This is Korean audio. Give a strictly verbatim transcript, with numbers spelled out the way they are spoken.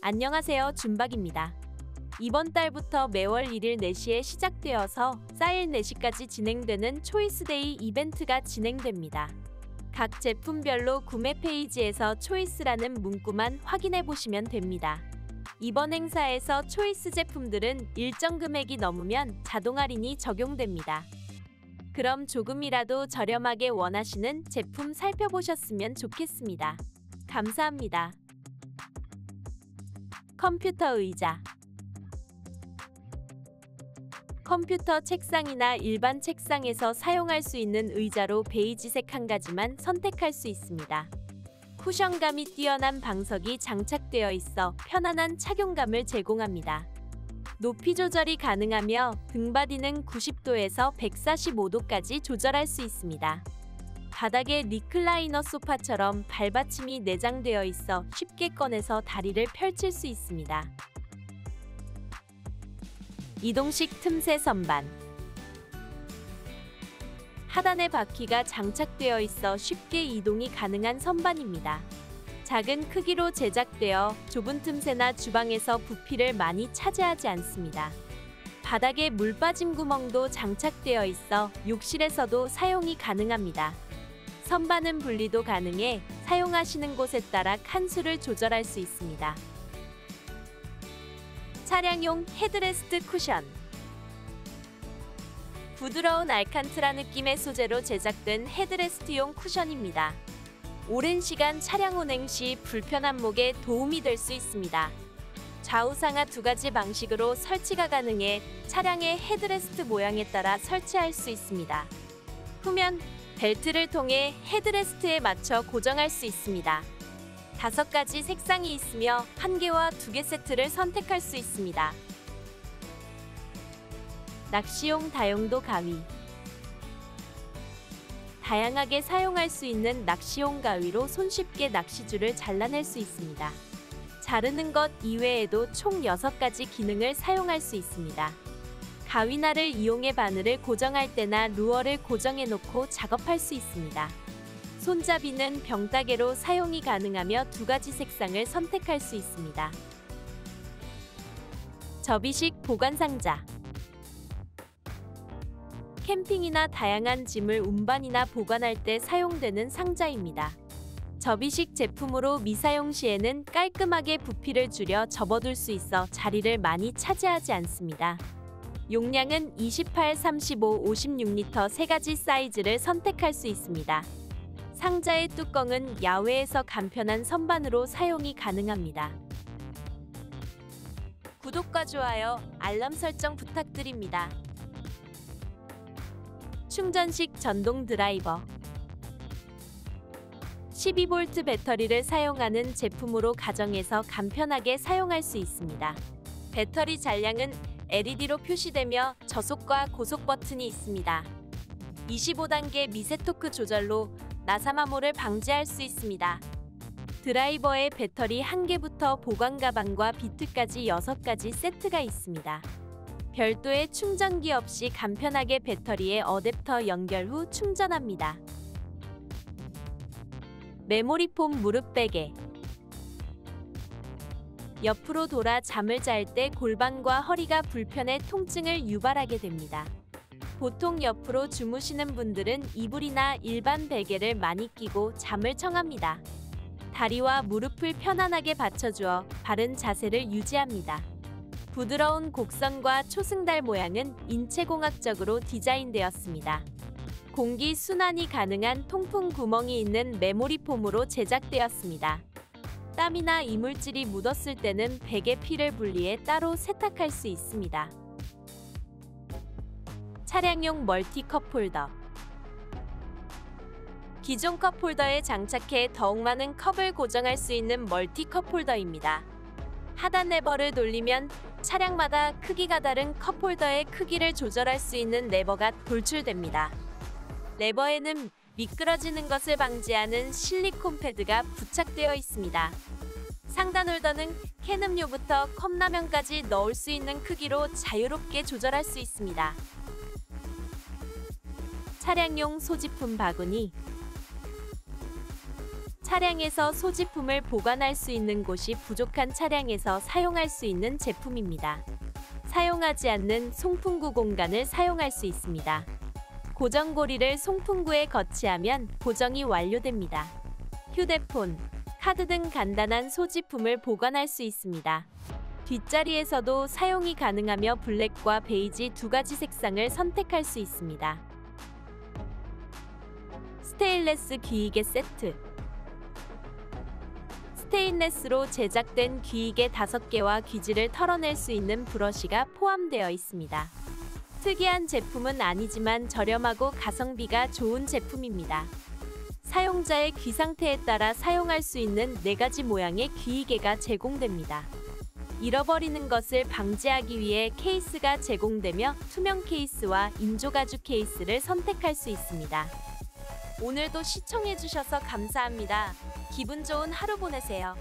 안녕하세요, 준박입니다. 이번 달부터 매월 일 일 네 시에 시작되어서 사일 네 시까지 진행되는 초이스데이 이벤트가 진행됩니다. 각 제품별로 구매 페이지에서 초이스라는 문구만 확인해 보시면 됩니다. 이번 행사에서 초이스 제품들은 일정 금액이 넘으면 자동 할인이 적용됩니다. 그럼 조금이라도 저렴하게 원하시는 제품 살펴보셨으면 좋겠습니다. 감사합니다. 컴퓨터 의자. 컴퓨터 책상이나 일반 책상에서 사용할 수 있는 의자로 베이지색 한 가지만 선택할 수 있습니다. 쿠션감이 뛰어난 방석이 장착되어 있어 편안한 착용감을 제공합니다. 높이 조절이 가능하며 등받이는 구십 도에서 백사십오 도까지 조절할 수 있습니다. 바닥에 리클라이너 소파처럼 발받침이 내장되어 있어 쉽게 꺼내서 다리를 펼칠 수 있습니다. 이동식 틈새 선반. 하단에 바퀴가 장착되어 있어 쉽게 이동이 가능한 선반입니다. 작은 크기로 제작되어 좁은 틈새나 주방에서 부피를 많이 차지하지 않습니다. 바닥에 물 빠짐 구멍도 장착되어 있어 욕실에서도 사용이 가능합니다. 선반은 분리도 가능해 사용하시는 곳에 따라 칸수를 조절할 수 있습니다. 차량용 헤드레스트 쿠션. 부드러운 알칸트라 느낌의 소재로 제작된 헤드레스트용 쿠션입니다. 오랜 시간 차량 운행 시 불편한 목에 도움이 될 수 있습니다. 좌우 상하 두 가지 방식으로 설치가 가능해 차량의 헤드레스트 모양에 따라 설치할 수 있습니다. 후면, 벨트를 통해 헤드레스트에 맞춰 고정할 수 있습니다. 다섯 가지 색상이 있으며 한 개와 두 개 세트를 선택할 수 있습니다. 낚시용 다용도 가위. 다양하게 사용할 수 있는 낚시용 가위로 손쉽게 낚시줄을 잘라낼 수 있습니다. 자르는 것 이외에도 총 여섯 가지 기능을 사용할 수 있습니다. 가위날을 이용해 바늘을 고정할 때나 루어를 고정해놓고 작업할 수 있습니다. 손잡이는 병따개로 사용이 가능하며 두 가지 색상을 선택할 수 있습니다. 접이식 보관상자. 캠핑이나 다양한 짐을 운반이나 보관할 때 사용되는 상자입니다. 접이식 제품으로 미사용 시에는 깔끔하게 부피를 줄여 접어둘 수 있어 자리를 많이 차지하지 않습니다. 용량은 이십팔, 삼십오, 오십육 리터 세 가지 사이즈를 선택할 수 있습니다. 상자의 뚜껑은 야외에서 간편한 선반으로 사용이 가능합니다. 구독과 좋아요, 알람 설정 부탁드립니다. 충전식 전동 드라이버. 십이 볼트 배터리를 사용하는 제품으로 가정에서 간편하게 사용할 수 있습니다. 배터리 잔량은 엘이디로 표시되며 저속과 고속 버튼이 있습니다. 이십오 단계 미세토크 조절로 나사마모를 방지할 수 있습니다. 드라이버에 배터리 한 개부터 보관 가방과 비트까지 여섯 가지 세트가 있습니다. 별도의 충전기 없이 간편하게 배터리에 어댑터 연결 후 충전합니다. 메모리폼 무릎베개. 옆으로 돌아 잠을 잘 때 골반과 허리가 불편해 통증을 유발하게 됩니다. 보통 옆으로 주무시는 분들은 이불이나 일반 베개를 많이 끼고 잠을 청합니다. 다리와 무릎을 편안하게 받쳐주어 바른 자세를 유지합니다. 부드러운 곡선과 초승달 모양은 인체공학적으로 디자인되었습니다. 공기 순환이 가능한 통풍 구멍이 있는 메모리 폼으로 제작되었습니다. 땀이나 이물질이 묻었을 때는 베개 피를 분리해 따로 세탁할 수 있습니다. 차량용 멀티컵 홀더. 기존 컵 홀더에 장착해 더욱 많은 컵을 고정할 수 있는 멀티컵 홀더입니다. 하단 레버를 돌리면 차량마다 크기가 다른 컵 홀더의 크기를 조절할 수 있는 레버가 돌출됩니다. 레버에는 미끄러지는 것을 방지하는 실리콘 패드가 부착되어 있습니다. 상단 홀더는 캔 음료부터 컵라면까지 넣을 수 있는 크기로 자유롭게 조절할 수 있습니다. 차량용 소지품 바구니. 차량에서 소지품을 보관할 수 있는 곳이 부족한 차량에서 사용할 수 있는 제품입니다. 사용하지 않는 송풍구 공간을 사용할 수 있습니다. 고정고리를 송풍구에 거치하면 고정이 완료됩니다. 휴대폰, 카드 등 간단한 소지품을 보관할 수 있습니다. 뒷자리에서도 사용이 가능하며 블랙과 베이지 두 가지 색상을 선택할 수 있습니다. 스테인레스 귀이개 세트. 스테인레스로 제작된 귀이개 다섯 개와 귀지를 털어낼 수 있는 브러쉬가 포함되어 있습니다. 특이한 제품은 아니지만 저렴하고 가성비가 좋은 제품입니다. 사용자의 귀 상태에 따라 사용할 수 있는 네 가지 모양의 귀이개가 제공됩니다. 잃어버리는 것을 방지하기 위해 케이스가 제공되며 투명 케이스와 인조가죽 케이스를 선택할 수 있습니다. 오늘도 시청해주셔서 감사합니다. 기분 좋은 하루 보내세요.